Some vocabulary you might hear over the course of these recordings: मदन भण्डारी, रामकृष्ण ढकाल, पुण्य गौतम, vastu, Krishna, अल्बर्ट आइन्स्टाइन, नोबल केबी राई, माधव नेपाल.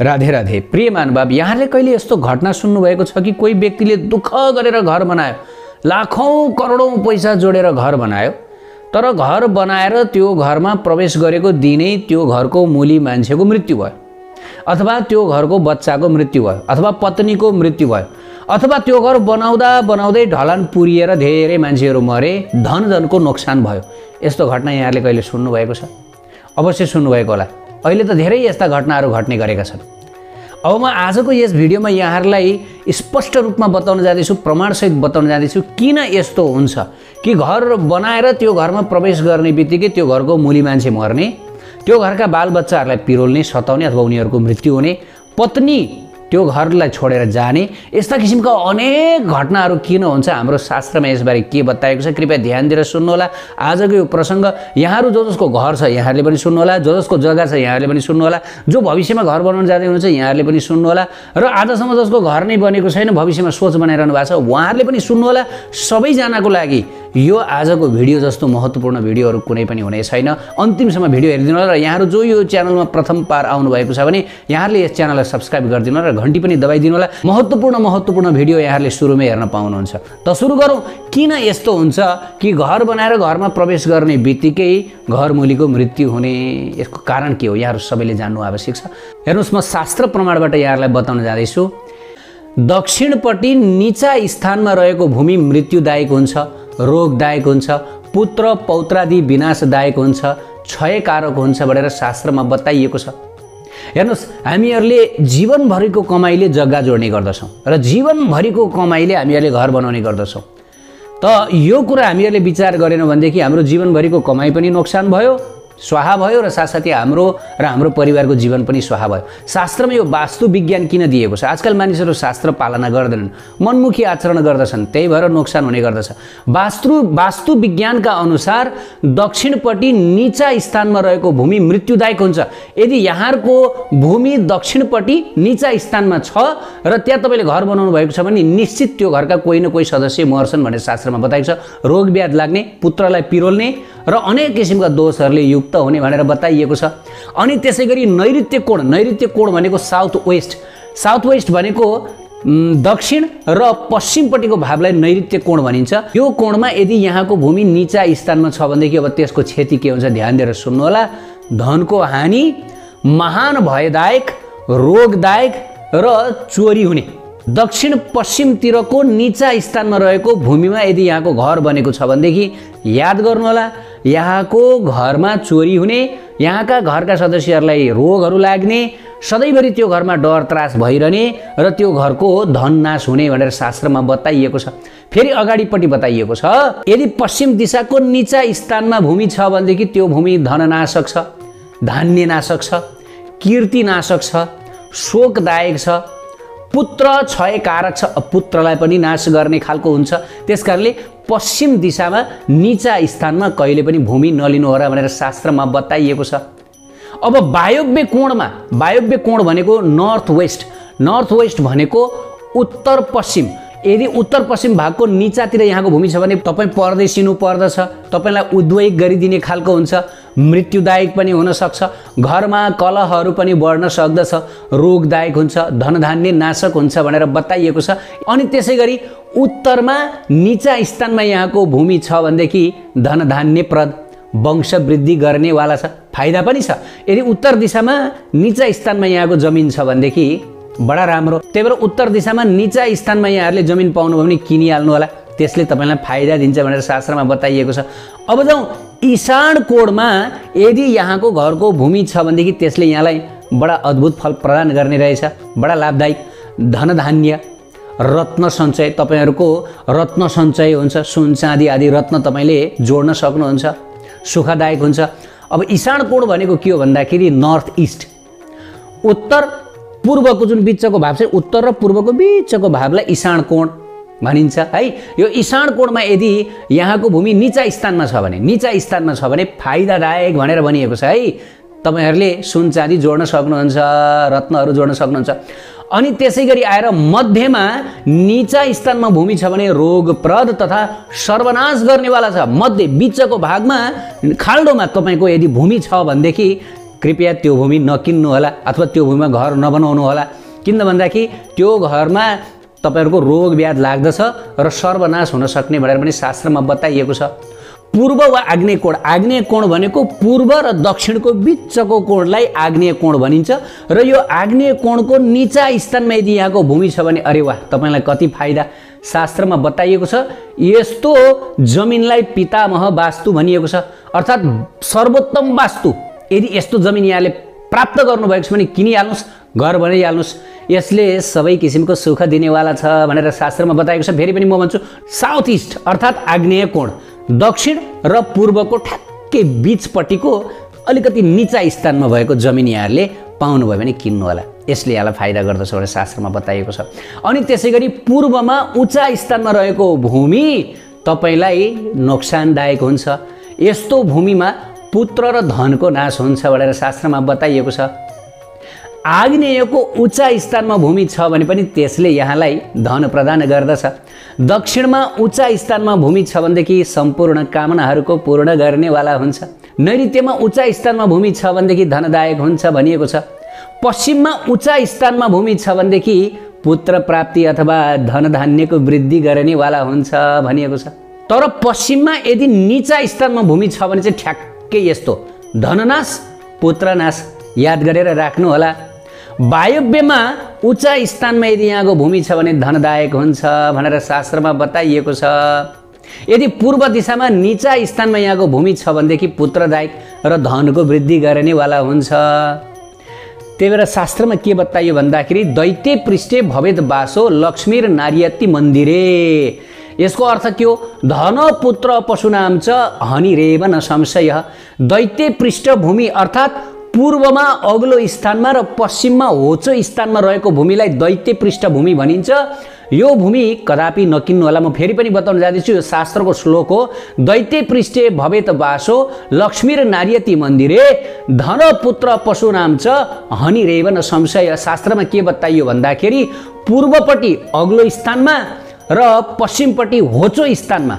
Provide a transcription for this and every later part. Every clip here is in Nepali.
राधे राधे। प्रिय महानुभाव, यहाँले कहिले यस्तो घटना सुन्नुभएको छ कि कोही व्यक्तिले दुःख गरेर घर बनायो, लाखौं करोडौं पैसा जोडेर घर बनायो, तर घर बनाएर त्यो घरमा प्रवेश गरेको दिनै त्यो घरको मूली मान्छेको मृत्यु भयो, अथवा त्यो घरको बच्चाको मृत्यु भयो, अथवा पत्नीको मृत्यु भयो, अथवा त्यो घर बनाउँदा बनाउँदै ढलान पुरिएर धेरै मान्छेहरू मरे, धनको नोक्सान भयो। यस्तो घटना यहाँले कहिले सुन्नुभएको छ? अवश्य सुन्नुभएको होला। अहिले त धेरै यस्ता घटनाहरू घट्ने गरेका छन्। अब म आजको यस भिडियोमा यहाँहरूलाई स्पष्ट रूपमा बताउन जाँदैछु, प्रमाणसहित बताउन जाँदैछु किन यस्तो हुन्छ कि घर बनाएर त्यो घरमा प्रवेश गर्ने बित्तिकै त्यो घरको मूली मान्छे मर्ने, त्यो घरका बालबच्चाहरूलाई पिरोल्ने, सताउने अथवा उनीहरूको मृत्यु हुने, पत्नी त्यो घरलाई छोडेर जाने। यस्ता किसिमका अनेक घटनाहरू किन हुन्छ? हाम्रो शास्त्रमा यसबारे के बताएको छ? कृपया ध्यान दिएर सुन्नुहोला आजको यो प्रसङ्ग। यहाँहरू जो जसको घर छ यहाँहरूले पनि सुन्नुहोला, जो जसको जग्गा छ यहाँहरूले पनि सुन्नुहोला, जो भविष्यमा घर बनाउन जाँदै हुनुहुन्छ यहाँहरूले पनि सुन्नुहोला, र आजसम्म जसको घर नै बनेको छैन भविष्यमा सोच बनाइरहनु भएको छ उहाँहरूले पनि सुन्नुहोला। सबैजनाको लागि यो आजको भिडियो जस्तो महत्त्वपूर्ण भिडियोहरू कुनै पनि हुने छैन। अन्तिमसम्म भिडियो हेरिदिनु होला। र यहाँहरू जो यो च्यानलमा प्रथम पार आउनुभएको छ भने यहाँहरूले यस च्यानललाई सब्सक्राइब गरिदिनु होला, घण्टी पनि दबाइदिनु होला। महत्त्वपूर्ण भिडियो यहाँहरूले सुरुमै हेर्न पाउनुहुन्छ। त सुरु गरौँ। किन यस्तो हुन्छ कि घर बनाएर घरमा प्रवेश गर्ने बित्तिकै घरमुलीको मृत्यु हुने? यसको कारण के हो? यहाँहरू सबैले जान्नु आवश्यक छ। हेर्नुहोस्, म शास्त्र प्रमाणबाट यहाँहरूलाई बताउन जाँदैछु। दक्षिणपट्टि निचा स्थानमा रहेको भूमि मृत्युदायक हुन्छ, रोगदायक हुन्छ, पुत्र पौत्रादि विनाशदायक हुन्छ, क्षयकारक हुन्छ भनेर शास्त्रमा बताइएको छ। हेर्नुहोस्, हामीहरूले जीवनभरिको कमाइले जग्गा जोड्ने गर्दछौँ र जीवनभरिको कमाइले हामीहरूले घर बनाउने गर्दछौँ। त यो कुरा हामीहरूले विचार गरेनौँ भनेदेखि हाम्रो जीवनभरिको कमाइ पनि नोक्सान भयो, स्वाहा भयो, र साथसाथै हाम्रो परिवारको जीवन पनि स्वाहा भयो। शास्त्रमा यो वास्तु विज्ञान किन दिएको छ? आजकल मानिसहरू शास्त्र पालना गर्दैनन्, मनमुखी आचरण गर्दछन्, त्यही भएर नोक्सान हुने गर्दछ। वास्तु विज्ञानका अनुसार दक्षिणपट्टि निचा स्थानमा रहेको भूमि मृत्युदायक हुन्छ। यदि यहाँको भूमि दक्षिणपट्टि निचा स्थानमा छ र त्यहाँ तपाईँले घर बनाउनु भएको छ भने निश्चित त्यो घरका कोही न कोही सदस्य मर्छन् भनेर शास्त्रमा बताएको छ। रोग ब्याध लाग्ने, पुत्रलाई पिरोल्ने र अनेक किसिमका दोषहरूले युक्त हुने भनेर बताइएको छ। अनि त्यसै गरी नैऋत्य कोण भनेको साउथ वेस्ट भनेको दक्षिण र पश्चिमपट्टिको भावलाई नैऋत्य कोण भनिन्छ। यो कोणमा यदि यहाँको भूमि निचा स्थानमा छ भनेदेखि अब त्यसको क्षति के हुन्छ ध्यान दिएर सुन्नुहोला। धनको हानि, महान भयदायक, रोगदायक र चोरी हुने। दक्षिण पश्चिमतिरको निचा स्थानमा रहेको भूमिमा यदि यहाँको घर बनेको छ भनेदेखि याद गर्नुहोला, यहाँको घरमा चोरी हुने, यहाँका घरका सदस्यहरूलाई रोगहरू लाग्ने, सधैँभरि त्यो घरमा डर त्रास भइरहने र त्यो घरको धननाश हुने भनेर शास्त्रमा बताइएको छ। फेरि अगाडिपट्टि बताइएको छ, यदि पश्चिम दिशाको निचा स्थानमा भूमि छ भनेदेखि त्यो भूमि धननाशक छ, धान्यनाशक छ, कीर्तिनाशक छ, शोकदायक छ, पुत्र क्षयकारक छ, पुत्रलाई पनि नाश गर्ने खालको हुन्छ। त्यसकारणले पश्चिम दिशामा निचा स्थानमा कहिले पनि भूमि नलिनुहोला भनेर शास्त्रमा बताइएको छ। अब वायव्य कोण भनेको नर्थ वेस्ट भनेको उत्तर पश्चिम। यदि उत्तर पश्चिम भागको निचातिर यहाँको भूमि छ भने तपाईँ परदेशिनु पर्दछ, तपाईँलाई उद्वेग गरिदिने खालको हुन्छ, मृत्युदायक पनि हुनसक्छ, घरमा कलहहरू पनि बढ्न सक्दछ, रोगदायक हुन्छ, धनधान्य नाशक हुन्छ भनेर बताइएको छ। अनि त्यसै गरी उत्तरमा निचा स्थानमा यहाँको भूमि छ भनेदेखि धनधान्यप्रद, वंशवृद्धि गर्नेवाला छ, फाइदा पनि छ। यदि उत्तर दिशामा निचा स्थानमा यहाँको जमिन छ भनेदेखि बडा राम्रो, त्यही भएर उत्तर दिशामा निचा स्थानमा यहाँहरूले जमिन पाउनुभयो भने किनिहाल्नु होला, त्यसले तपाईँलाई फाइदा दिन्छ भनेर शास्त्रमा बताइएको छ। अब जाउँ ईशान कोणमा यदि यहाँको घरको भूमि छ भनेदेखि त्यसले यहाँलाई बडा अद्भुत फल प्रदान गर्ने रहेछ, बडा लाभदायक, धनधान्य, रत्न सञ्चय, तपाईँहरूको रत्न सञ्चय हुन्छ, सुन चाँदी आदि रत्न तपाईँले जोड्न सक्नुहुन्छ, सुखदायक हुन्छ। अब ईशान कोण भनेको के हो भन्दाखेरि नर्थ इस्ट, उत्तर पूर्वको जुन बिचको भाव छ, उत्तर र पूर्वको बिचको भावलाई ईशान कोण भनिन्छ है। यो ईशान कोणमा यदि यहाँको भूमि निचा स्थानमा छ भने फाइदादायक भनेर भनिएको छ है। तपाईँहरूले सुन चाँदी जोड्न सक्नुहुन्छ, रत्नहरू जोड्न सक्नुहुन्छ। अनि त्यसै गरी आएर मध्यमा निचा स्थानमा भूमि छ भने रोगप्रद तथा सर्वनाश गर्नेवाला छ। मध्य बिचको भागमा खाल्डोमा तपाईँको यदि भूमि छ भनेदेखि कृपया त्यो भूमि नकिन्नु होला अथवा त्यो भूमिमा घर नबनाउनु होला। किन भन्दाखेरि त्यो घरमा तपाईहरुको रोग व्याध लाग्दछ र सर्वनाश हुन सक्ने भनेर पनि शास्त्रमा बताइएको छ। पूर्व वा आग्नेय कोण, आग्नेय कोण भनेको पूर्व र दक्षिणको बीचको कोणलाई आग्नेय कोण भनिन्छ र यो आग्नेय कोणको नीचा स्थानमा यदि यहाँको भूमि छ भने अरे वाह तपाईलाई कति फाइदा। शास्त्रमा बताइएको छ यस्तो जमिनलाई पितामह वास्तु भनिएको छ, अर्थात् सर्वोत्तम वास्तु। यदि यस्तो जमिन यहाँले प्राप्त गर्नुभएको छ भने किनिहाल्नुस्, घर बनाइहाल्नुस्, यसले सबै किसिमको सुख दिनेवाला छ भनेर शास्त्रमा बताएको छ। फेरि पनि म भन्छु साउथ ईस्ट अर्थात् आग्नेय कोण, दक्षिण र पूर्वको ठ्याक्कै बीचपट्टिको अलिकति नीचा स्थानमा भएको जमिन यहाँले पाउनुभयो भने किन्नु होला, यसले यहाँलाई फाइदा गर्दछ भनेर शास्त्रमा बताइएको छ। अनि त्यसैगरी पूर्वमा उच्च स्थानमा रहेको भूमि तपाईलाई नोक्सानदायक हुन्छ, यस्तो भूमिमा पुत्र र धनको नाश हुन्छ भनेर शास्त्रमा बताइएको छ। आग्नेयको उच्च स्थानमा भूमि छ भने पनि त्यसले यहाँलाई धन प्रदान गर्दछ। दक्षिणमा उच्च स्थानमा भूमि छ भनेदेखि सम्पूर्ण कामनाहरूको पूर्ण गर्नेवाला हुन्छ। नैऋत्यमा उच्च स्थानमा भूमि छ भनेदेखि धनदायक हुन्छ भनिएको छ। पश्चिममा उच्च स्थानमा भूमि छ भनेदेखि पुत्र प्राप्ति अथवा धनधान्यको वृद्धि गर्नेवाला हुन्छ भनिएको छ। तर पश्चिममा यदि नीचा स्थानमा भूमि छ भने चाहिँ ठ्याक्कै यस्तो धननाश पुत्रनाश याद गरेर राख्नु होला। वायव्यमा उच्च स्थानमा यदि यहाँको भूमि छ भने धनदायक हुन्छ भनेर शास्त्रमा बताइएको छ। यदि पूर्व दिशामा नीचा स्थानमा यहाँको भूमि छ भनेदेखि पुत्रदायक र धनको वृद्धि गर्नेवाला हुन्छ। त्यही भएर शास्त्रमा के बताइयो भन्दाखेरि दैत्य पृष्ठे भवेद वासो लक्ष्मीर नारियती मन्दिरे, यसको अर्थ के हो? धन पुत्र पशुनाम च हनिरेव न संशय। दैत्य पृष्ठभूमि अर्थात् पूर्वमा अग्लो स्थानमा र पश्चिममा होचो स्थानमा रहेको भूमिलाई दैत्य पृष्ठभूमि भनिन्छ। यो भूमि कदापि नकिन्नु होला। म फेरि पनि बताउन जाँदैछु यो शास्त्रको श्लोक हो। दैत्य पृष्ठे भवेत वासो लक्ष्मीर नारियती मन्दिरे धन पुत्र पशुनाम च हनिरेव न संशय। शास्त्रमा के बताइयो भन्दाखेरि पूर्वपट्टि अग्लो स्थानमा र पश्चिमपट्टि होचो स्थानमा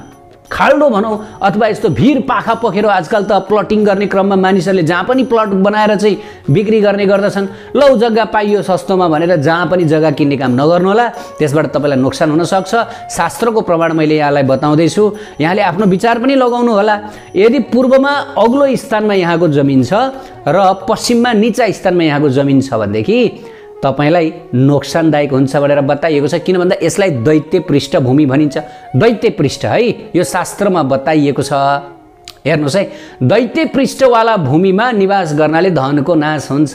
खाल्डो भनौं अथवा यस्तो भीर पाखा पोखेरो, आजकल त प्लटिङ गर्ने क्रममा मानिसहरूले जहाँ पनि प्लट बनाएर चाहिँ बिक्री गर्ने गर्दछन्। लौ जग्गा पाइयो सस्तोमा भनेर जहाँ पनि जग्गा किन्ने काम नगर्नु होला, त्यसबाट तपाईलाई नोक्सान हुन सक्छ। शास्त्रको प्रमाण मैले यहाँलाई बताउँदैछु, यहाँले आफ्नो विचार पनि लगाउनु होला। यदि पूर्वमा अग्लो स्थानमा यहाँको जमिन छ र पश्चिममा नीचा स्थानमा यहाँको जमिन छ भनेदेखि तपाईलाई नोक्सानदायक हुन्छ भनेर बताइएको छ। किन भन्दा यसलाई दैत्य पृष्ठभूमि भनिन्छ, दैत्य पृष्ठ है यो शास्त्रमा बताइएको छ। हेर्नुस् है, दैत्य पृष्ठवाला भूमिमा निवास गर्नाले धनको नाश हुन्छ,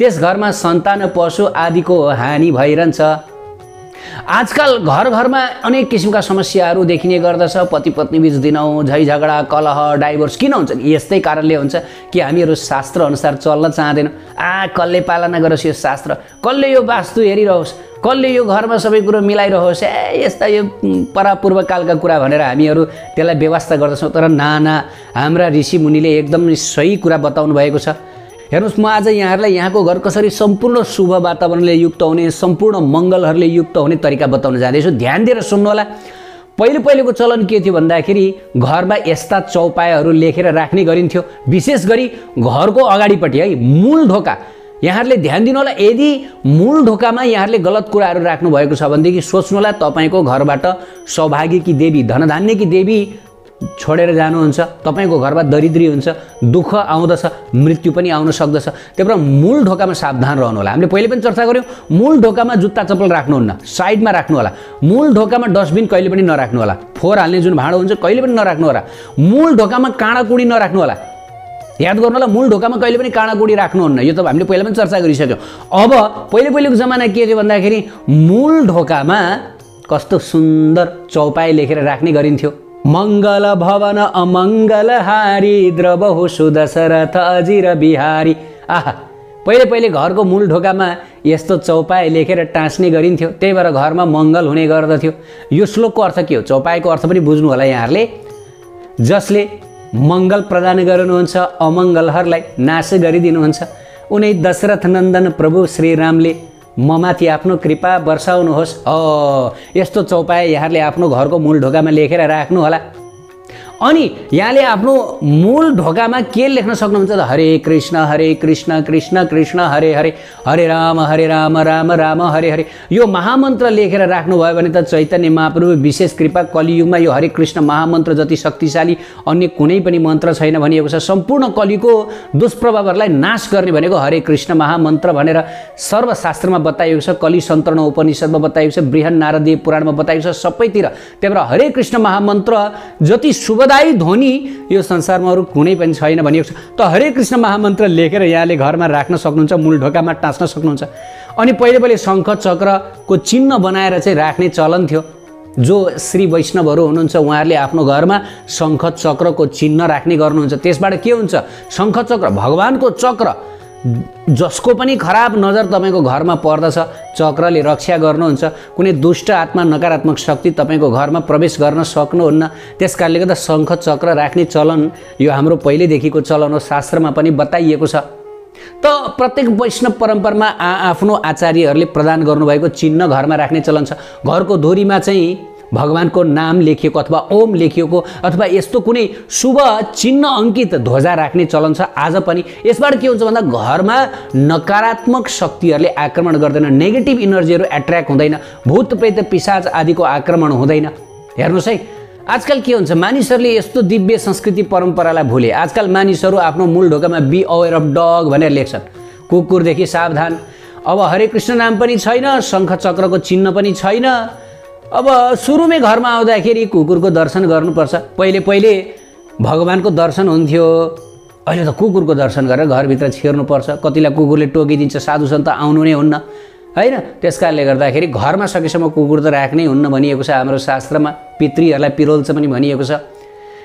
त्यस घरमा सन्तान पशु आदिको हानि भइरहन्छ। आजकल घर घरमा अनेक किसिमका समस्याहरू देखिने गर्दछ, पति पत्नी बीच दिनौं झै झगडा कलह डाइभोर्स किन हुन्छन्? यस्तै कारणले हुन्छ कि हामीहरू शास्त्र अनुसार चल्न चाहँदैनौं। कसले पालना गरोस् यो शास्त्र, कसले यो वास्तु हेरिरहोस्, कसले यो घरमा सबै कुरो मिलाइरहोस्, यस्ता यो परापूर्वकालका कुरा भनेर हामीहरू त्यसलाई व्यवस्था गर्दछौँ। तर नाना, हाम्रा ऋषि मुनिले एकदमै सही कुरा बताउनु भएको छ। हेर्नुस्, म आज यहाँहरूलाई यहाँको घर कसरी सम्पूर्ण शुभ वातावरणले युक्त हुने, सम्पूर्ण मङ्गलहरूले युक्त हुने तरिका बताउन जाँदैछु। ध्यान दिएर सुन्नु होला। पहिले पहिलेको चलन के थियो भन्दाखेरि घरमा यस्ता चौपायहरू लेखेर राख्ने गरिन्थ्यो, विशेष गरी घरको अगाडिपट्टि है मूल ढोका। यहाँहरूले ध्यान दिनु होला, यदि मूल ढोकामा यहाँहरूले गलत कुराहरू राख्नु भएको छ भनेदेखि सोच्नु होला तपाईँको घरबाट सौभाग्यकी देवी धनधान्यकी देवी छोडेर जानुहुन्छ, तपाईको घरमा दरिद्री हुन्छ, दुःख आउँदछ, मृत्यु पनि आउन सक्दछ। त्यही भएर मूल ढोकामा सावधान रहनु होला। हामीले पहिले पनि चर्चा गर्यौं, मूल ढोकामा जुत्ता चप्पल राख्नुहुन्न, साइडमा राख्नु होला। मूल ढोकामा डस्टबिन कहिले पनि नराख्नु होला, फोहोर हाल्ने जुन भाँडो हुन्छ कहिले पनि नराख्नु होला। मूल ढोकामा काँडाकुडी नराख्नु होला, याद गर्नु होला। मूल ढोकामा कहिले पनि काँडाकुडी राख्नुहुन्न, यो त हामीले पहिले पनि चर्चा गरिसक्यौं। अब पहिलेको जमाना के थियो भन्दाखेरि मूल ढोकामा कस्तो सुन्दर चौपाई लेखेर राख्ने गरिन्थ्यो। मंगल भवन अमंगलहारी द्रवहु सुदशरथ अजिर बिहारी। आहा, पहिले घरको मूल ढोकामा यस्तो चौपाई लेखेर टाँस्ने गरिन्थ्यो, त्यही भएर घरमा मंगल हुने गर्दथ्यो। यो श्लोकको अर्थ के हो, चौपाईको अर्थ पनि बुझ्नु होला यहाँहरूले। जसले मंगल प्रदान गर्नुहुन्छ, अमंगलहरूलाई नाश गरिदिनुहुन्छ, उनी दशरथ नन्दन प्रभु श्रीरामले ममाथि आफ्नो कृपा बर्साउनुहोस्। यस्तो चौपाई यहाँहरूले आफ्नो घरको मूल ढोकामा लेखेर राख्नु होला। अनि यहाँले आफ्नो मूल ढोकामा के लेख्न सक्नुहुन्छ त हरे कृष्ण कृष्ण कृष्ण हरे हरे हरे राम राम राम हरे हरे। यो महामन्त्र लेखेर राख्नुभयो भने त चैतन्य महाप्रभु विशेष कृपा कलियुगमा यो हरे कृष्ण महामन्त्र जति शक्तिशाली अन्य कुनै पनि मन्त्र छैन भनिएको छ। सम्पूर्ण कलिको दुष्प्रभावहरुलाई नाश गर्ने भनेको हरे कृष्ण महामन्त्र भनेर सर्वशास्त्रमा बताइएको छ, कलि सन्तरण उपनिषदमा बताइएको छ, बृहन् नारदीय पुराणमा बताइएको छ, सबैतिर। त्यही भएर हरे कृष्ण महामन्त्र जति शुभदायी ध्वनि यो संसारमा अरु कुनै पनि छैन भनिएको छ। त हरे कृष्ण महामन्त्र लेखेर यहाँले घरमा राख्न सक्नुहुन्छ, मूल ढोकामा टाँच्न सक्नुहुन्छ। अनि पहिले पहिले शङ्ख चक्रको चिन्ह बनाएर चाहिँ राख्ने चलन थियो। जो श्री वैष्णवहरू हुनुहुन्छ उहाँहरूले आफ्नो घरमा शङ्ख चक्रको चिन्ह राख्ने गर्नुहुन्छ। त्यसबाट के हुन्छ, शङ्ख चक्र भगवानको चक्र जसको पनि खराब नजर तपाईको घरमा पर्दछ चक्रले रक्षा गर्नुहुन्छ। कुनै दुष्ट आत्मा नकारात्मक शक्ति तपाईको घरमा प्रवेश गर्न सक्नुहुन्न। त्यसकारणले गर्दा शङ्ख चक्र राख्ने चलन यो हाम्रो पहिलेदेखिको चलन हो, शास्त्रमा पनि बताइएको छ। त प्रत्येक वैष्णव परम्परामा आफ्नो आचार्यहरूले प्रदान गर्नुभएको चिन्ह घरमा राख्ने चलन छ। घरको धुरीमा चाहिँ भगवानको नाम लेखिएको अथवा ओम लेखिएको अथवा यस्तो कुनै शुभ चिन्ह अंकित ध्वजा राख्ने चलन छ आज पनि। यसबाट के हुन्छ भन्दा घरमा नकारात्मक शक्तिहरूले आक्रमण गर्दैन, नेगेटिभ इनर्जीहरू एट्र्याक्ट हुँदैन, भूत प्रेत पिशाच आदिको आक्रमण हुँदैन। हेर्नुस् है आजकल के हुन्छ, मानिसहरूले यस्तो दिव्य संस्कृति परम्परालाई भुले। आजकल मानिसहरू आफ्नो मूल ढोकामा बी अवेयर अफ डग भनेर लेख्छन्, कुकुरदेखि सावधान। अब हरे कृष्ण नाम पनि छैन, शङ्ख चक्रको चिन्ह पनि छैन। अब सुरुमै घरमा आउँदाखेरि कुकुरको दर्शन गर्नुपर्छ। पहिले पहिले भगवानको दर्शन हुन्थ्यो, अहिले त कुकुरको दर्शन गरेर घरभित्र छिर्नुपर्छ। कतिलाई कुकुरले टोकिदिन्छ, साधु सन्त आउनु नै हुन्न हैन। त्यसकारणले गर्दाखेरि घरमा सकेसम्म कुकुर त राख्नै हुन्न भनिएको छ हाम्रो शास्त्रमा। पितृहरूलाई पिरोल्छ पनि भनिएको छ।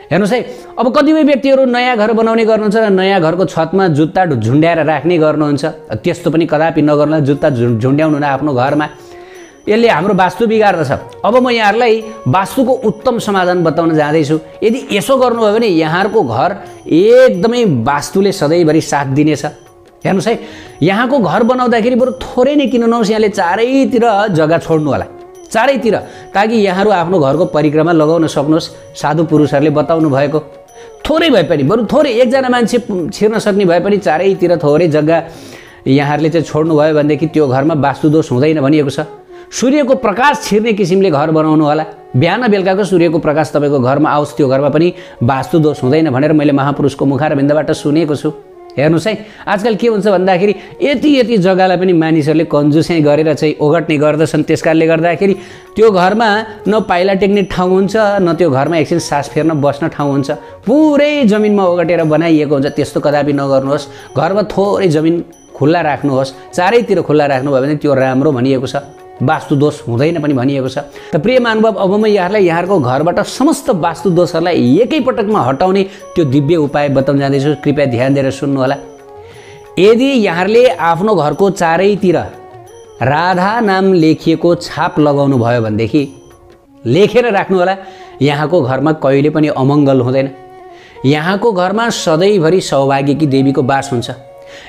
हेर्नुस् है, अब कतिपय व्यक्तिहरू नयाँ घर बनाउने गर्नुहुन्छ र नयाँ घरको छतमा जुत्ता झुन्ड्याएर राख्ने गर्नुहुन्छ। त्यस्तो पनि कदापि नगर्नुहोला, जुत्ता झुन्ड्याउनु हुन्न आफ्नो घरमा, यसले हाम्रो वास्तु बिगार्दछ। अब म यहाँहरूलाई वास्तुको उत्तम समाधान बताउन जाँदैछु। यदि यसो गर्नुभयो भने यहाँहरूको घर एकदमै वास्तुले सधैँभरि साथ दिनेछ। हेर्नुहोस् है, यहाँको घर बनाउँदाखेरि बरु थोरै नै किन नहोस् यहाँले चारैतिर जग्गा छोड्नु होला, चारैतिर, ताकि यहाँहरू आफ्नो घरको परिक्रमा लगाउन सक्नुहोस्। साधु पुरुषहरूले बताउनु भएको, थोरै भए पनि बरु थोरै एकजना मान्छे छिर्न सक्ने भए पनि चारैतिर थोरै जग्गा यहाँहरूले चाहिँ छोड्नुभयो भनेदेखि त्यो घरमा वास्तुदोष हुँदैन भनिएको छ। सूर्यको प्रकाश छिर्ने किसिमले घर बनाउनु होला। बिहान बेलुकाको सूर्यको प्रकाश तपाईँको घरमा आओस्, त्यो घरमा पनि वास्तुदोष हुँदैन भनेर मैले महापुरुषको मुखारविन्दबाट सुनेको छु। हेर्नुहोस् है, आजकल के हुन्छ भन्दाखेरि यति यति जग्गालाई पनि मानिसहरूले कन्जुसै गरेर चाहिँ ओगट्ने गर्दछन्। त्यसकारणले गर्दाखेरि त्यो घरमा न पाइला टेक्ने ठाउँ हुन्छ, न त्यो घरमा एकछिन सास फेर्न बस्न ठाउँ हुन्छ, पुरै जमिनमा ओगटेर बनाइएको हुन्छ। त्यस्तो कदापि नगर्नुहोस्। घरमा थोरै जमिन खुल्ला राख्नुहोस्, चारैतिर खुल्ला राख्नुभयो भने त्यो राम्रो भनिएको छ, वास्तुदोष हुँदैन पनि भनिएको छ। त प्रिय महानुभाव, अब म यहाँहरूलाई यहाँहरूको घरबाट समस्त वास्तुदोषहरूलाई एकैपटकमा हटाउने त्यो दिव्य उपाय बताउन जाँदैछु। कृपया ध्यान दिएर सुन्नुहोला। यदि यहाँहरूले आफ्नो घरको चारैतिर राधा नाम लेखिएको छाप लगाउनु भयो भनेदेखि लेखेर राख्नुहोला। यहाँको घरमा कहिले पनि अमङ्गल हुँदैन। यहाँको घरमा सधैँभरि सौभाग्यकी देवीको वास हुन्छ।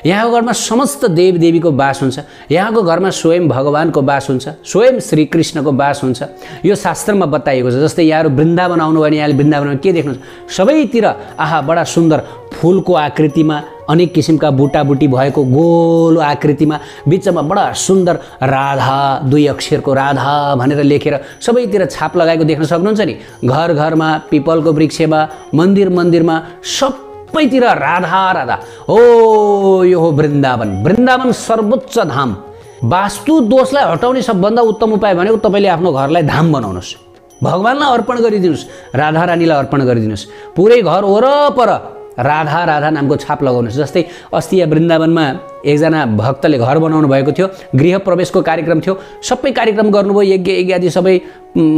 यहाँको घरमा समस्त देवदेवीको वास हुन्छ। यहाँको घरमा स्वयं भगवानको वास हुन्छ, स्वयं श्रीकृष्णको वास हुन्छ। यो शास्त्रमा बताइएको छ। जस्तै यहाँहरू वृन्दावन आउनु भयो भने यहाँले वृन्दावनमा के देख्नुहुन्छ, सबैतिर आहा बडा सुन्दर फुलको आकृतिमा, अनेक किसिमका बुटाबुटी भएको गोलो आकृतिमा, बिचमा बडा सुन्दर राधा, दुई अक्षरको राधा भनेर लेखेर सबैतिर छाप लगाएको देख्न सक्नुहुन्छ नि। घर घरमा, पिपलको वृक्षमा, मन्दिर मन्दिरमा, सबैतिर राधा राधा। ओ यो हो वृन्दावन, वृन्दावन सर्वोच्च धाम। वास्तु दोषलाई हटाउने सबभन्दा उत्तम उपाय भनेको तपाईँले आफ्नो घरलाई धाम बनाउनुहोस्, भगवानलाई अर्पण गरिदिनुहोस्, राधा रानीलाई अर्पण गरिदिनुहोस्। पुरै घर वरपर राधा राधा नामको छाप लगाउनुहोस्। जस्तै अस्ति यहाँ वृन्दावनमा एकजना भक्तले घर बनाउनु भएको थियो, गृह प्रवेशको कार्यक्रम थियो, सबै कार्यक्रम गर्नुभयो, यज्ञ यज्ञ आदि सबै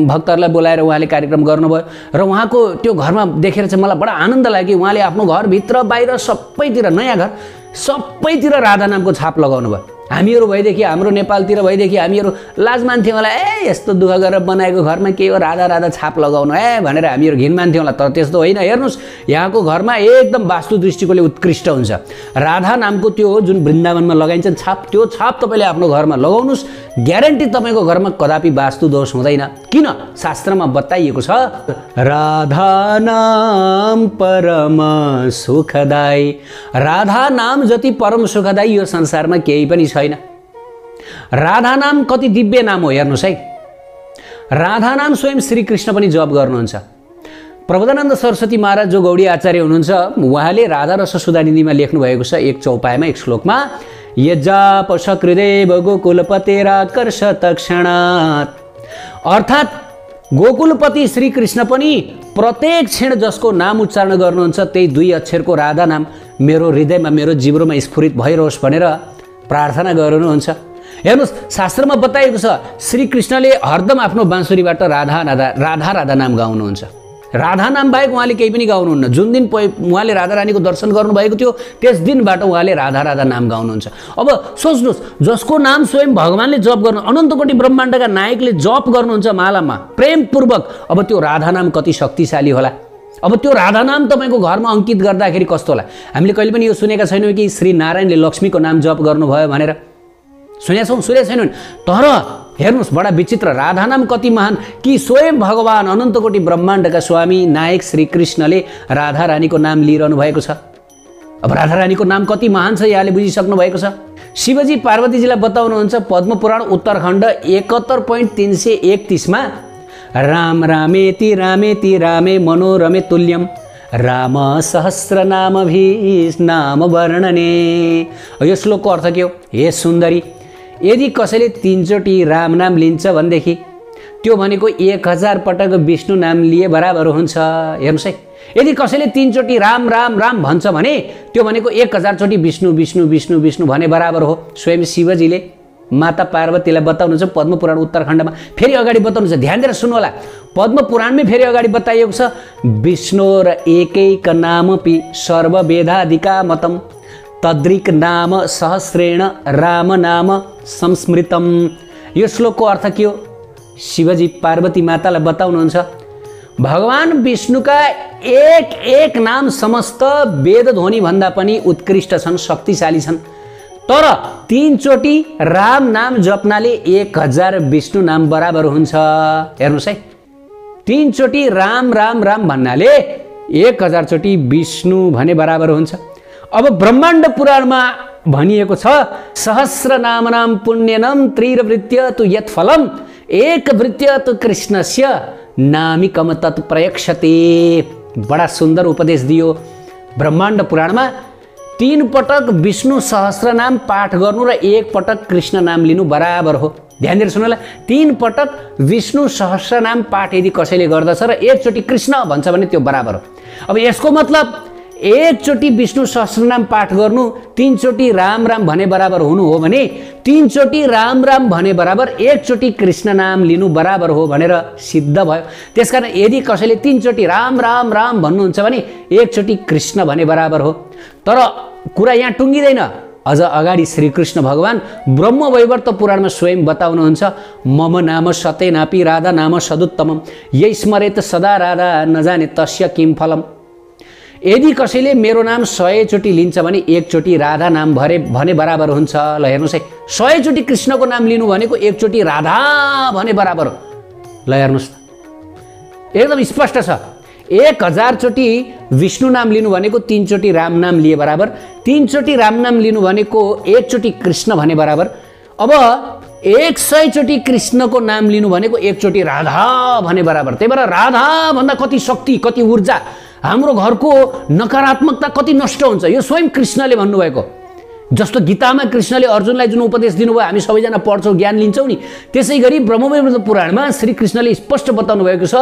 भक्तहरूलाई बोलाएर उहाँले कार्यक्रम गर्नुभयो। र उहाँको त्यो घरमा देखेर चाहिँ मलाई बडा आनन्द लाग्यो। उहाँले आफ्नो घरभित्र बाहिर सबैतिर, नयाँ घर सबैतिर राधा नामको छाप लगाउनु भयो। हामीहरू भएदेखि, हाम्रो नेपालतिर भएदेखि हामीहरू लाज मान्थ्यौँ होला, ए यस्तो दुःख गरेर बनाएको घरमा के हो राधा राधा छाप लगाउनु ए भनेर हामीहरू घिन मान्थ्यौँ होला। तर त्यस्तो होइन। हेर्नुहोस्, यहाँको घरमा एकदम वास्तु दृष्टिकोणले उत्कृष्ट हुन्छ। राधा नामको त्यो जुन वृन्दावनमा लगाइन्छ छाप, त्यो छाप तपाईँले आफ्नो घरमा लगाउनुहोस्। ग्यारेन्टी तपाईको घरमा कदापि वास्तु दोष हुँदैन। किन? शास्त्रमा बताइएको छ राधा नाम परम सुखदाय। राधा नाम जति परम सुखदाय यो संसारमा केही पनि छैन। राधा नाम कति दिव्य नाम हो हेर्नुस् है। राधा नाम स्वयं श्रीकृष्ण पनि जप गर्नुहुन्छ। प्रबोधानन्द सरस्वती महाराज जो गौडी आचार्य हुनुहुन्छ उहाँले राधा रस सुधानिधिमा लेख्नु भएको छ एक चौपाईमा एक श्लोकमा यजाप सकृदेव गोकुलपतेरा कर्ष तक्षणात्। अर्थात् गोकुलपति श्रीकृष्ण पनि प्रत्येक क्षण जसको नाम उच्चारण गर्नुहुन्छ त्यही दुई अक्षरको राधा नाम मेरो हृदयमा मेरो जिब्रोमा स्फुरित भइरहोस् भनेर प्रार्थना गर्नुहुन्छ। हेर्नुस् शास्त्रमा बताइएको छ श्रीकृष्णले हरदम आफ्नो बाँसुरीबाट राधा राधा राधा राधा नाम गाउनुहुन्छ। राधा नाम बाहेक उहाँले केही पनि गाउनुहुन्न। जुन दिन उहाँले राधा रानीको दर्शन गर्नुभएको थियो त्यस दिनबाट उहाँले राधा राधा नाम गाउनुहुन्छ। अब सोच्नुहोस् जसको नाम स्वयं भगवानले जप गर्नु अनन्तकोटि ब्रह्माण्डका नायकले जप गर्नुहुन्छ मालामा प्रेमपूर्वक, अब त्यो राधा नाम कति शक्तिशाली होला। अब त्यो राधा नाम तपाईको घरमा अङ्कित गर्दाखेरि कस्तो होला। हामीले कहिले पनि यो सुनेका छैनौँ कि श्री नारायणले लक्ष्मीको नाम जप गर्नुभयो भनेर, सुने छैनन्। तर हेर्नुस् बडा विचित्र राधा नाम कति महान कि स्वयं भगवान अनन्तकोटी ब्रह्माण्डका स्वामी नायक श्रीकृष्णले राधा रानीको नाम लिइरहनु भएको छ। अब राधा रानीको नाम कति महान छ यहाँले बुझिसक्नु भएको छ। शिवजी पार्वतीजीलाई बताउनुहुन्छ पद्मपुराण उत्तरखण्ड 71.331 मा राम रामेति रामेति रामे मनोरमे तुल्यम राम सहस्र नाम वर्णने। यो श्लोकको अर्थ के हो? हे सुन्दरी, यदि कसैले 3 चोटि राम नाम लिन्छ भनेदेखि त्यो भनेको 1000 पटक विष्णु नाम लिए बराबर हुन्छ। हेर्नुस् है, यदि कसैले 3 चोटि राम राम राम भन्छ भने त्यो भनेको 1000 चोटि विष्णु विष्णु विष्णु विष्णु भने बराबर हो। स्वयं शिवजीले माता पार्वतीलाई बताउनुहुन्छ पद्मपुराण उत्तरखण्डमा। फेरि अगाडि बताउनुहुन्छ, ध्यान दिएर सुन्नु होला। पद्मपुराणमै फेरि अगाडि बताइएको छ विष्णु र एकैक नामपि सर्ववेदादिका मतम तद्रिक नाम सहस्रेण राम नाम संस्मृतम। यो श्लोकको अर्थ के हो? शिवजी पार्वती मातालाई बताउनुहुन्छ भगवान विष्णुका एक एक नाम समस्त वेदध्वनि भन्दा पनि उत्कृष्ट छन्, शक्तिशाली छन्। तर 3 चोटि राम नाम जप्नाले 1000 विष्णु नाम बराबर हुन्छ। हेर्नुहोस् है, 3 चोटि राम राम राम भन्नाले 1000 चोटि विष्णु भने बराबर हुन्छ। अब ब्रह्माण्ड पुराणमा भनिएको छ सहस्र नामनां पुण्यनम त्रिवृत्य तु यत्फलम एकवृत्य तु कृष्णस्य नामिकम तत्प्रयक्षते। बडा सुन्दर उपदेश दियो ब्रह्माण्ड पुराणमा। 3 पटक विष्णु सहस्र नाम पाठ गर्नु र 1 पटक कृष्ण नाम लिनु बराबर हो। ध्यान दिएर सुन्नुहोला, 3 पटक विष्णु सहस्र नाम पाठ यदि कसैले गर्दछ र 1 चोटि कृष्ण भन्छ भने त्यो बराबर हो। अब यसको मतलब 1 चोटि विष्णु सहस्रनाम पाठ गर्नु 3 चोटि राम राम भने बराबर हुनु हो भने 3 चोटि राम राम भने बराबर 1 चोटि कृष्ण नाम लिनु बराबर हो भनेर सिद्ध भयो। त्यसकारण यदि कसैले 3 चोटि राम राम राम भन्नुहुन्छ भने 1 चोटि कृष्ण भने बराबर हो। तर कुरा यहाँ टुङ्गिदैन, अझ अगाडि श्रीकृष्ण भगवान ब्रह्मवैवर्त पुराणमा स्वयं बताउनुहुन्छ मम नाम सतेनापि राधा नाम सदुत्तमम यै स्मरेत सदा राधा नजाने तस्य किम फलम। यदि कसैले मेरो नाम 100 चोटि लिन्छ भने 1 चोटि राधा नाम भरे भने बराबर हुन्छ। ल हेर्नुहोस् है, 100 चोटि कृष्णको नाम लिनु भनेको 1 चोटि राधा भने बराबर हो। ल हेर्नुहोस् त, एकदम स्पष्ट छ। 1000 चोटि विष्णु नाम लिनु भनेको 3 चोटि राम नाम लिए बराबर, 3 चोटि राम नाम लिनु भनेको 1 चोटि कृष्ण भने बराबर। अब 100 चोटि कृष्णको नाम लिनु भनेको 1 चोटि राधा भने बराबर। त्यही भएर राधा भन्दा कति शक्ति, कति ऊर्जा, हाम्रो घरको नकारात्मकता कति नष्ट हुन्छ। यो स्वयं कृष्णले भन्नुभएको, जस्तो गीतामा कृष्णले अर्जुनलाई जुन उपदेश दिनुभयो हामी सबैजना पढ्छौँ, ज्ञान लिन्छौँ नि, त्यसै गरी ब्रह्मवैवर्त पुराणमा श्रीकृष्णले स्पष्ट बताउनु भएको छ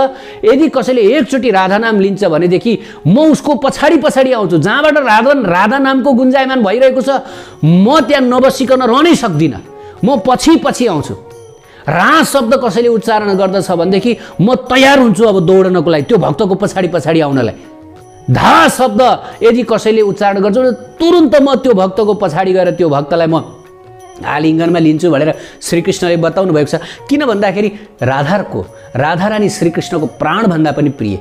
यदि कसैले 1 चोटि राधा नाम लिन्छ भनेदेखि म उसको पछाडि पछाडि आउँछु। जहाँबाट राधा नामको गुन्जायमान भइरहेको छ म त्यहाँ नबसिकन रहनै सक्दिनँ, म पछि पछि आउँछु। रा शब्द कसैले उच्चारण गर्दछ भनेदेखि म तयार हुन्छु अब दौडनको लागि, त्यो भक्तको पछाडि पछाडि आउनलाई। धा शब्द यदि कसैले उच्चारण गर्छ तुरुन्त म त्यो भक्तको पछाडि गएर त्यो भक्तलाई म आलिङ्गनमा लिन्छु भनेर श्रीकृष्णले बताउनु भएको छ। किन भन्दाखेरि राधा रानी श्रीकृष्णको प्राणभन्दा पनि प्रिय।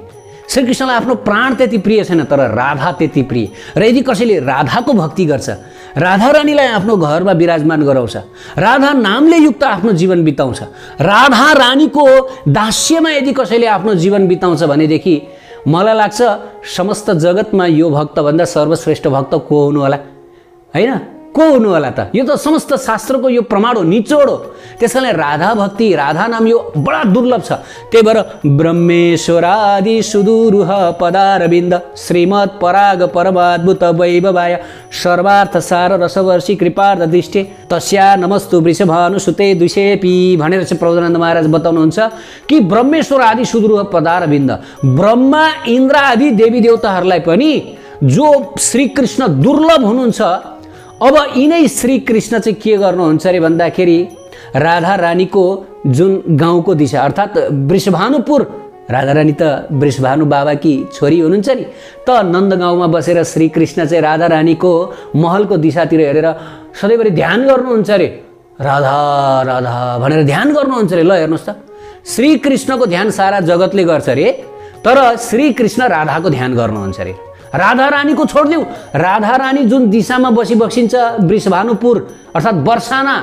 श्रीकृष्णलाई आफ्नो प्राण त्यति प्रिय छैन तर राधा त्यति प्रिय। र यदि कसैले राधाको भक्ति गर्छ, राधा रानीलाई आफ्नो घरमा विराजमान गराउँछ, राधा नामले युक्त आफ्नो जीवन बिताउँछ। राधा रानीको दास्यमा यदि कसैले आफ्नो जीवन बिताउँछ भनेदेखि मलाई लाग्छ समस्त जगतमा यो भक्तभन्दा सर्वश्रेष्ठ भक्त को हुनु होला, हैन को हुनु होला त? यो त समस्त शास्त्रको यो प्रमाण हो, निचोड हो। त्यसैले राधा भक्ति, राधा नाम यो बडा दुर्लभ छ। त्यही भएर ब्रह्मेश्वरादि सुदुरुह पदारविन्द श्रीमत् पराग परमाद्भुत वैभवाय सर्वार्थ सार रसवर्षि कृपार्थ दृष्टि तस्या नमस्तु वृषभानुसुते द्विषेपी भनेर चाहिँ प्रबोधानन्द महाराज बताउनुहुन्छ कि ब्रह्मेश्वर आदि सुदुरुह पदारविन्द, ब्रह्मा इन्द्र आदि देवी देवताहरूलाई पनि जो श्रीकृष्ण दुर्लभ हुनुहुन्छ। अब यिनै श्रीकृष्ण चाहिँ के गर्नुहुन्छ रे भन्दाखेरि राधा रानी को जुन गाँव को दिशा अर्थात वृषभानुपुर, राधा रानी त वृषभानु बाबा की छोरी हुनुहुन्छ नि, त नन्दगाउँमा बसेर श्रीकृष्ण चाहिँ राधा रानी को महल को दिशातिर हेरेर सधैँभरि ध्यान गर्नुहुन्छ रे, राधा राधा भनेर ध्यान गर्नुहुन्छ रे। ल हेर्नुस् त, श्रीकृष्णको ध्यान सारा जगतले गर्छ रे, तर श्रीकृष्ण राधा को ध्यान गर्नुहुन्छ रे। राधा रानी को छोड़ देऊ, राधा रानी जुन दिशामा बसी बक्सिन्छ वृषभानुपुर अर्थात बरसाना,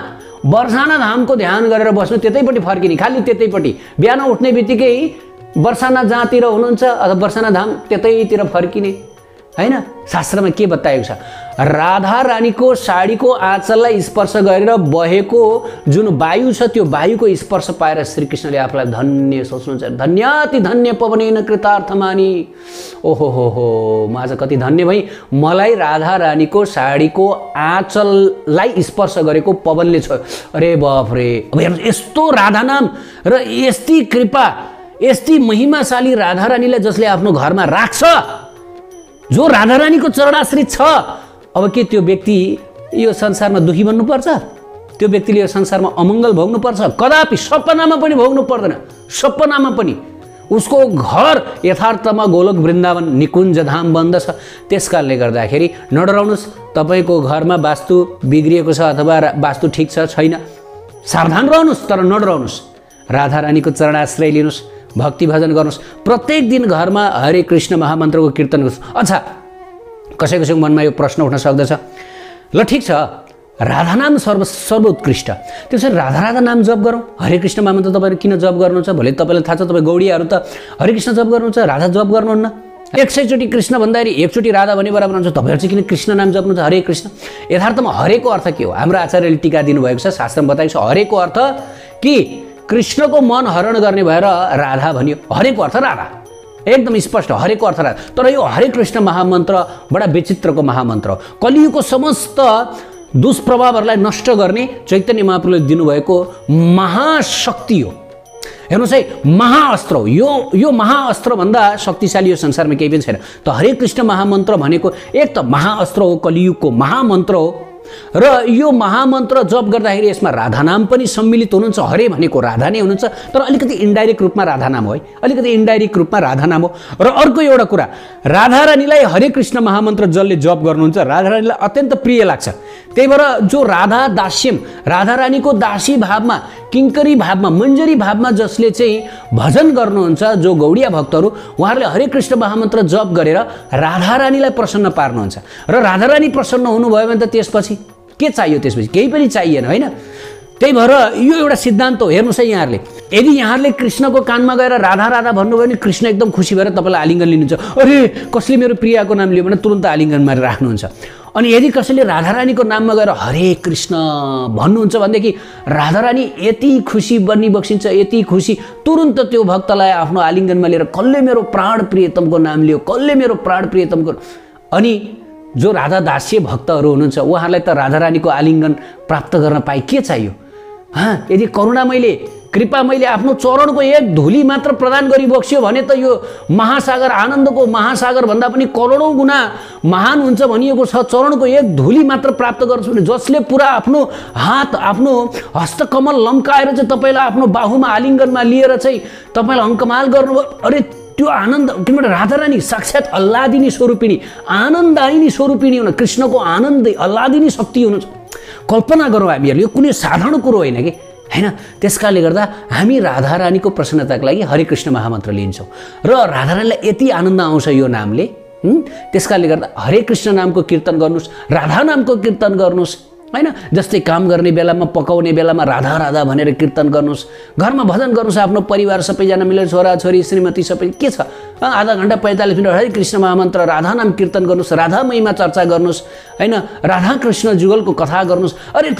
बरसाना धाम को ध्यान गरेर बस्नु, त्यतैपट्टि फर्किने, खाली त्यतैपट्टि, बिहान उठ्ने बित्तिकै बरसाना जहाँतिर हुनुहुन्छ अथवा बरसाना धाम त्यतैतिर फर्किने, हैन? शास्त्रमा के बताएको छ? राधा रानी को साड़ी को आँचललाई स्पर्श गरेर बहेको जुन वायु छ त्यो वायु को स्पर्श पाएर श्रीकृष्णले आफूलाई धन्य सोच्नुहुन्छ। धन्याति धन्य पवनेन कृतार्थमानी, ओहो हो हो म आज कति धन्य भई, मलाई राधा रानी को साड़ी को आँचललाई स्पर्श गरेको पवनले छोयो। अरे बाफ रे, अब हेर्नु यस्तो राधा नाम र यस्ती कृपा, यस्ती महिमाशाली राधा रानीलाई जसले आफ्नो घरमा राख्छ, जो राधा रानी को चरणाश्रित छ, अब के त्यो व्यक्ति यो संसारमा दुखी बन्नुपर्छ? त्यो व्यक्तिले यो संसारमा अमंगल भोग्नुपर्छ? कदापि, सपनामा पनि भोग्नु पर्दैन। सपनामा पनि उसको घर यथार्थमा गोलोक वृन्दावन निकुञ्ज धाम बन्दछ। त्यसकारणले गर्दाखेरि न डराउनुस्, तपाईको घरमा वास्तु बिग्रिएको छ अथवा वास्तु ठीक छैन, सावधान रहनुस्, तर न डराउनुस्। राधा रानी को चरणाश्रय लिनुस्, भक्ति भजन गर्नुस्, प्रत्येक दिन घरमा हरे कृष्ण महामन्त्र को कीर्तन गर्नुस्। अच्छा, कसै कसैको मनमा यो प्रश्न उठ्न सक्दछ, ल ठीक छ, राधा नाम सर्वोत्कृष्ट, त्यसैले राधा राधा नाम जप गरौँ, हरे कृष्ण महामन्त्र तपाईहरु किन जप गर्नुहुन्छ? भोलि तपाईलाई थाहा छ, तपाई गौडीहरु त हरे कृष्ण जप गर्नुहुन्छ, राधा जप गर्नुहुन्न। 100 चोटि कृष्ण भन्दाखेरि 100 चोटि राधा भने बराबर हुन्छ। तपाईहरु चाहिँ किन कृष्ण नाम जप्नुहुन्छ? हरे कृष्ण, यथार्थमा हरेको अर्थ के हो? हाम्रो आचार्यले टीका दिनुभएको छ, शास्त्रमा बताएको छ हरेको अर्थ कि कृष्ण को मन हरण गर्ने भएर राधा भन्यो। हरेको अर्थ राधा, एकदम स्पष्ट हरेको अर्थ राधा। तर यो हरे कृष्ण महामन्त्र बडा विचित्रको महामन्त्र हो, कलियुगको समस्त दुष्प्रभावहरूलाई नष्ट गर्ने चैतन्य महाप्रभुले दिनुभएको महाशक्ति हो। हेर्नुहोस् है, महाअस्त्र हो यो महाअस्त्र भन्दा शक्तिशाली यो संसारमा केही पनि छैन। त हरे कृष्ण महामन्त्र भनेको एक त महाअस्त्र हो, कलियुगको महामन्त्र हो, र यो महामन्त्र जप गर्दाखेरि यसमा राधा नाम पनि सम्मिलित हुनुहुन्छ। हरे भनेको राधा नै हुनुहुन्छ, तर अलिकति इन्डाइरेक्ट रूपमा राधा नाम हो है, अलिकति इन्डाइरेक्ट रूपमा राधा नाम हो। र अर्को एउटा कुरा, राधा रानीलाई हरे कृष्ण महामन्त्र जसले जप गर्नुहुन्छ राधा रानीलाई अत्यन्त प्रिय लाग्छ। त्यही भएर जो राधा दास्यम, राधा रानीको दासी भावमा, किङ्करी भावमा, मञ्जरी भावमा जसले चाहिँ भजन गर्नुहुन्छ, जो गौडिया भक्तहरू उहाँहरूले हरे कृष्ण महामन्त्र जप गरेर राधा रानीलाई प्रसन्न पार्नुहुन्छ। र राधा रानी प्रसन्न हुनुभयो भने त त्यसपछि के चाहियो? त्यसपछि केही पनि चाहिएन, होइन? त्यही भएर यो एउटा सिद्धान्त हो। हेर्नुहोस् है, यहाँहरूले यदि यहाँहरूले कृष्णको कानमा गएर राधा राधा भन्नुभयो भने कृष्ण एकदम खुसी भएर तपाईँलाई आलिङ्गन लिनुहुन्छ। अरे कसले मेरो प्रियाको नाम लियो भने तुरन्त आलिङ्गनमा राख्नुहुन्छ। अनि यदि कसैले राधा रानीको नाममा गएर हरे कृष्ण भन्नुहुन्छ भनेदेखि राधा रानी यति खुसी बन्नी बक्सिन्छ, यति खुसी, तुरन्त त्यो भक्तलाई आफ्नो आलिङ्गनमा लिएर कसले मेरो प्राण प्रियतमको नाम लियो, कसले मेरो प्राण प्रियतमको। अनि जो राधा दास्य भक्तहरू हुनुहुन्छ उहाँहरूलाई त राधा रानीको आलिङ्गन प्राप्त गर्न पाए के चाहियो? यदि करुणामयले, कृपामयले आफ्नो चरणको एक धुली मात्र प्रदान गरी बक्स्यो भने त यो महासागर, आनन्दको महासागर भन्दा पनि करोडौँ गुणा महान हुन्छ भनिएको छ। चरणको एक धुली मात्र प्राप्त गर्छु भने जसले पुरा आफ्नो हात, आफ्नो हस्तकमल लम्काएर चाहिँ तपाईँलाई आफ्नो बाहुमा आलिङ्गनमा लिएर चाहिँ तपाईँलाई अङ्कमाल गर्नुभयो। अरे त्यो आनन्द, किनभने राधा रानी साक्षात् अल्लादिनी स्वरूपिणी, आनन्दायिनी स्वरूपिणी हुन, कृष्णको आनन्द अल्लादिनी शक्ति हुनुहुन्छ। कल्पना गरौँ हामीहरूले, यो कुनै साधारण कुरो होइन कि, हैन? त्यसकारणले गर्दा हामी राधा रानीको प्रसन्नताको लागि हरे कृष्ण महामन्त्र लिन्छौँ र राधा रानीलाई यति आनन्द आउँछ यो नामले त्यसकारणले गर्दा हरे कृष्ण नाम को कीर्तन गर्नुस्, राधा नाम को कीर्तन गर्नुस्, हैन। जस्तै काम गर्ने बेलामा, पकाउने बेलामा राधा राधा भनेर कीर्तन गर्नुस्, घरमा भजन गर्नुस्, आफ्नो परिवार सबैजना मिलेर, छोरा छोरी श्रीमती सबै के छ, आधा घण्टा 45 मिनट हरे कृष्ण महामन्त्र राधा नाम कीर्तन गर्नुस्, राधा महिमा चर्चा गर्नुस्, हैन। राधा कृष्ण जुगलको कथा गर्नुस्। अरे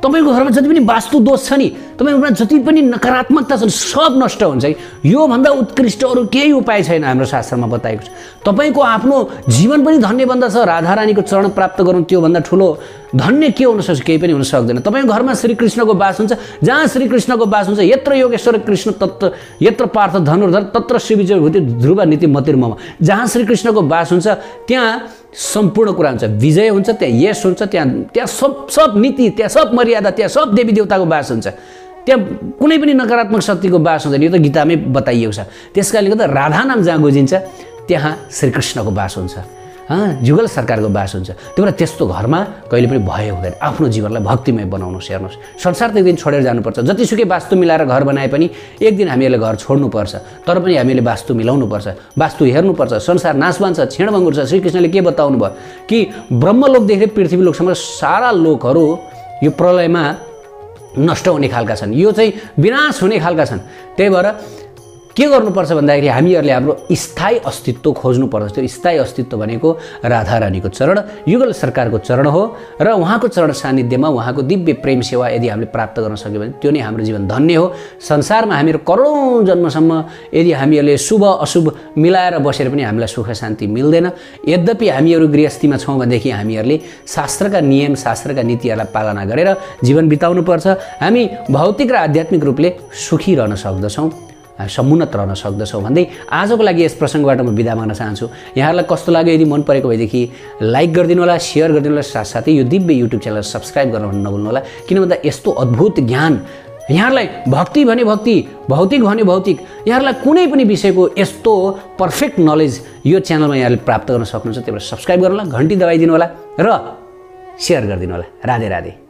तपाईको घरमा जति पनि वास्तु दोष छ नि, तपाईको घरमा जति पनि नकारात्मकता छ सब नष्ट हुन्छ है। यो भन्दा उत्कृष्ट अरु केही उपाय छैन हाम्रो शास्त्रमा बताएको छ। तपाईको आफ्नो जीवन पनि धन्य बन्दछ, राधा रानीको चरण प्राप्त गर्नु त्यो भन्दा ठूलो धन्य के हुन सक्छ, केही पनि हुन सक्दैन। तपाईको घरमा श्री कृष्णको वास हुन्छ, जहाँ श्री कृष्णको वास हुन्छ यत्र योगेश्वर कृष्ण तत्त्व, यत्र पार्थ धनुर्धर, तत्र शिवजय भूति ध्रुव नीति मतिर्मम। जहाँ श्री कृष्णको वास हुन्छ त्यहाँ सम्पूर्ण कुरा हुन्छ, विजय हुन्छ, त्यहाँ यश हुन्छ, त्यहाँ सब नीति, त्यहाँ सब मर्यादा, त्यहाँ सब देवी देवताको वास हुन्छ, त्यहाँ कुनै पनि नकारात्मक शक्तिको वास हुँदैन। यो त गीतामै बताइएको छ। त्यसकारणले गर्दा राधा नाम जहाँ गुजिन्छ त्यहाँ श्रीकृष्णको वास हुन्छ, जुगल सरकारको वास हुन्छ। त्यो भएर त्यस्तो घरमा कहिले पनि भय हुँदैन। आफ्नो जीवनलाई भक्तिमय बनाउनुहोस्, हेर्नुहोस्। संसार त एक दिन छोडेर जानुपर्छ, जतिसुकै वास्तु मिलाएर घर बनाए पनि एक दिन हामीले घर छोड्नुपर्छ, तर पनि हामीले वास्तु मिलाउनुपर्छ, वास्तु हेर्नुपर्छ। संसार नाशवान छ, क्षणभङ्गुर छ। श्रीकृष्णले के बताउनु भयो कि ब्रह्मलोकदेखि पृथ्वीलोकसम्म सारा लोकहरू यो प्रलयमा नष्ट हुने खालका छन्, यो चाहिँ विनाश हुने खालका छन्। त्यही भएर के गर्नुपर्छ भन्दाखेरि हामीहरूले हाम्रो स्थायी अस्तित्व खोज्नुपर्छ। त्यो स्थायी अस्तित्व भनेको राधा रानीको चरण, युगल सरकारको चरण हो, र उहाँको चरण सानिध्यमा उहाँको दिव्य प्रेम सेवा यदि हामीले प्राप्त गर्न सक्यो भने त्यो नै हाम्रो जीवन धन्य हो। संसारमा हामीहरू करोडौँ जन्मसम्म यदि हामीहरूले शुभ अशुभ मिलाएर बसेर पनि हामीलाई सुख शान्ति मिल्दैन। यद्यपि हामीहरू गृहस्थीमा छौँ भनेदेखि हामीहरूले शास्त्रका नियम, शास्त्रका नीतिहरूलाई पालना गरेर जीवन बिताउनुपर्छ। हामी भौतिक र आध्यात्मिक रूपले सुखी रहन सक्दछौँ, समुन्नत रहन सक्दछौँ भन्दै आजको लागि यस प्रसङ्गबाट म बिदा माग्न चाहन्छु। यहाँहरूलाई कस्तो लाग्यो? यदि मन परेको भएदेखि लाइक गरिदिनु होला, सेयर गरिदिनु होला, साथसाथै यो दिव्य युट्युब च्यानल सब्सक्राइब गर्न नभुल्नु होला। किन भन्दा यस्तो अद्भुत ज्ञान यहाँहरूलाई, भक्ति भने भक्ति, भौतिक भने भौतिक, यहाँहरूलाई कुनै पनि विषयको यस्तो पर्फेक्ट नलेज यो च्यानलमा यहाँले प्राप्त गर्न सक्नुहुन्छ। त्यही भएर सब्सक्राइब गर्नु होला, घन्टी दबाइदिनु होला र सेयर गरिदिनु होला। राधे राधे।